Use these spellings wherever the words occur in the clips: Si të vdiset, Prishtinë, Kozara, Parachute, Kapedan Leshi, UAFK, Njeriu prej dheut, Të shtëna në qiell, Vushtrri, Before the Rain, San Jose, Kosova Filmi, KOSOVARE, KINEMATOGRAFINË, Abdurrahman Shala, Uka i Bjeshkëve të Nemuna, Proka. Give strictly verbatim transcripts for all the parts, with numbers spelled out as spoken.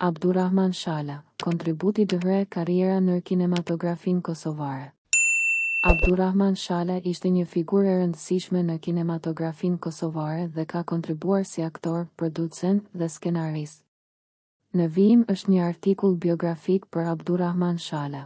Abdurrahman Shala, kontributi dyherë karriera në kinematografin kosovare. Abdurrahman Shala ishte një figurë e rëndësishme në kinematografin kosovare dhe ka kontribuar si aktor, producent dhe skenarist. Në vijim është një artikull biografik për Abdurrahman Shala.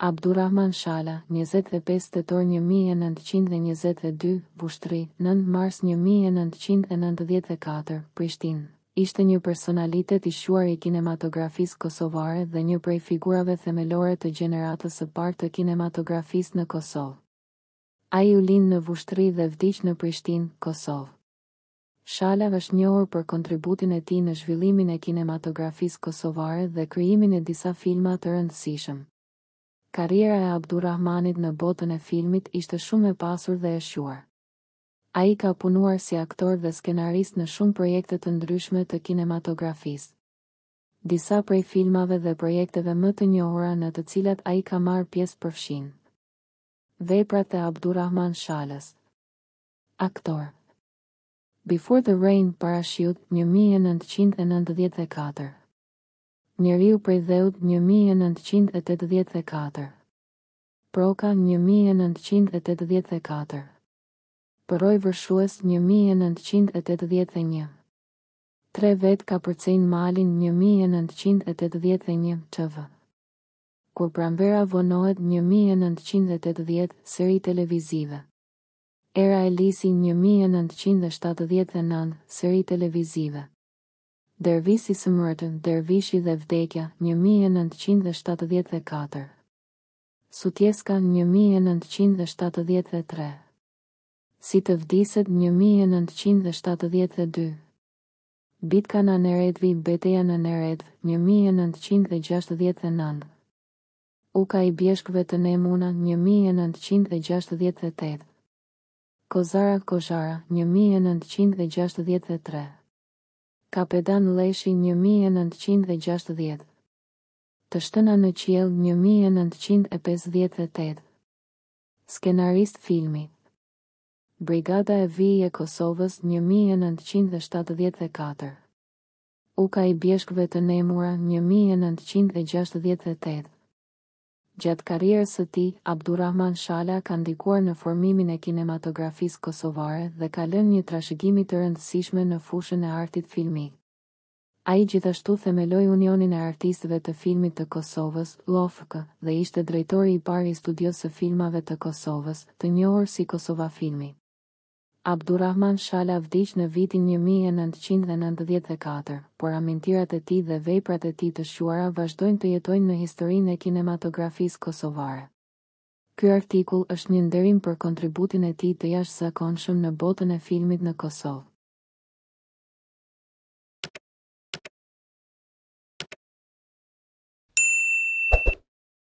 Abdurrahman Shala, njëzet e pesë tetor një mijë e nëntëqind e njëzet e dy, Vushtrri, nëntë mars një mijë e nëntëqind e nëntëdhjetë e katër, Prishtinë. Ishte një personalitet i shuar i kinematografisë kosovare dhe një prej figurave themelore të gjeneratës së parë të kinematografisë në Kosovë. Ai u lind në Vushtrri dhe vdiq në Prishtinë, Kosovë. Shala është njohur për kontributin e tij në zhvillimin e kinematografisë kosovare dhe krijimin e disa filma të rëndësishëm. Karriera e Abdurrahmanit në botën e filmit ishte shumë e pasur dhe e shuar. Ai ka punuar si aktor dhe skenarist në shumë projekte të ndryshme të kinematografisë. Disa prej filmave dhe projekteve më të njohura në të cilat ai ka marrë pjesë përfshin. Veprat e Abdurrahman Shalës. Aktor. Before the Rain, Parachute, një mijë e nëntëqind e nëntëdhjetë e katër. Njeriu prej dheut, një mijë e nëntëqind e tetëdhjetë e katër. Proka, një mijë e nëntëqind e tetëdhjetë e katër. Boroivershuas, një mijë e nëntëqind e tetëdhjetë e një. Tre vet ka përcejnë malin, një mijë e nëntëqind e tetëdhjetë e një, T V. Kur pranvera vonohet, një mijë e nëntëqind e tetëdhjetë, seri televizive. Era e Lisi, një mijë e nëntëqind e shtatëdhjetë e nëntë, seri televizive. Dervisi së mërtën, Dervishi dhe vdekja, një mijë e nëntëqind e shtatëdhjetë e katër. Sutjeska, një mijë e nëntëqind e shtatëdhjetë e tre. Si të vdiset, një mijë e nëntëqind e shtatëdhjetë e dy. Bitka në Neretvë, Betejë në Neretvë, një mijë e nëntëqind e gjashtëdhjetë e nëntë. Uka i Bjeshkëve të Nemuna, një mijë e nëntëqind e gjashtëdhjetë e tetë. Kozara, Kozara, një mijë e nëntëqind e gjashtëdhjetë e tre. Kapedan Leshi, një mijë e nëntëqind e gjashtëdhjetë. Të shtëna në qiell, një mijë e nëntëqind e pesëdhjetë e tetë. Skenarist filmi. Brigada e V I e Kosovës, një mijë e nëntëqind e shtatëdhjetë e katër. Uka i Bjeshkëve të Nemuna, një mijë e nëntëqind e gjashtëdhjetë e tetë. Gjatë karrierës së tij, Abdurrahman Shala ka ndikuar në formimin e kinematografisë kosovare dhe ka lënë një trashëgimi të rëndësishme në fushën e artit filmik. Ai gjithashtu themeloi Unionin e Artistëve të Filmit të Kosovës, U A F K, dhe ishte drejtori i parë i studios së filmave të Kosovës, të njohur si Kosova Filmi. Abdurrahman Shala vdiq në vitin një mijë e nëntëqind e nëntëdhjetë e katër, por amintirat e tij dhe veprat e tij të shuara vazhdojnë të jetojnë në historinë e kinematografisë kosovare. Ky artikull është një nderim për kontributin e tij të jashtëzakonshëm në botën e filmit në Kosovë.